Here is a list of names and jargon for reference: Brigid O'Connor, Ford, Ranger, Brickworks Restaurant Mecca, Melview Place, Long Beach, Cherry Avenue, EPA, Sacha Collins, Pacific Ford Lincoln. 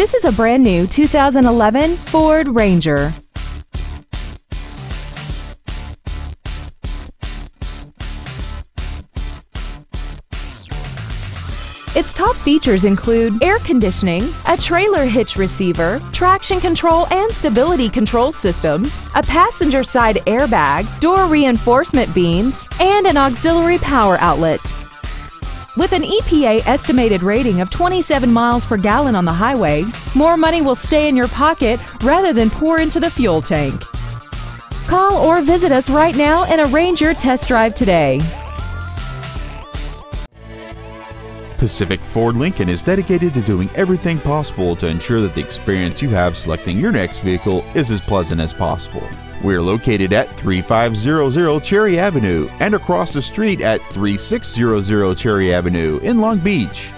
This is a brand new 2011 Ford Ranger. Its top features include air conditioning, a trailer hitch receiver, traction control and stability control systems, a passenger side airbag, door reinforcement beams, and an auxiliary power outlet. With an EPA estimated rating of 27 miles per gallon on the highway, more money will stay in your pocket rather than pour into the fuel tank. Call or visit us right now and arrange your test drive today. Pacific Ford Lincoln is dedicated to doing everything possible to ensure that the experience you have selecting your next vehicle is as pleasant as possible. We are located at 3500 Cherry Avenue and across the street at 3600 Cherry Avenue in Long Beach.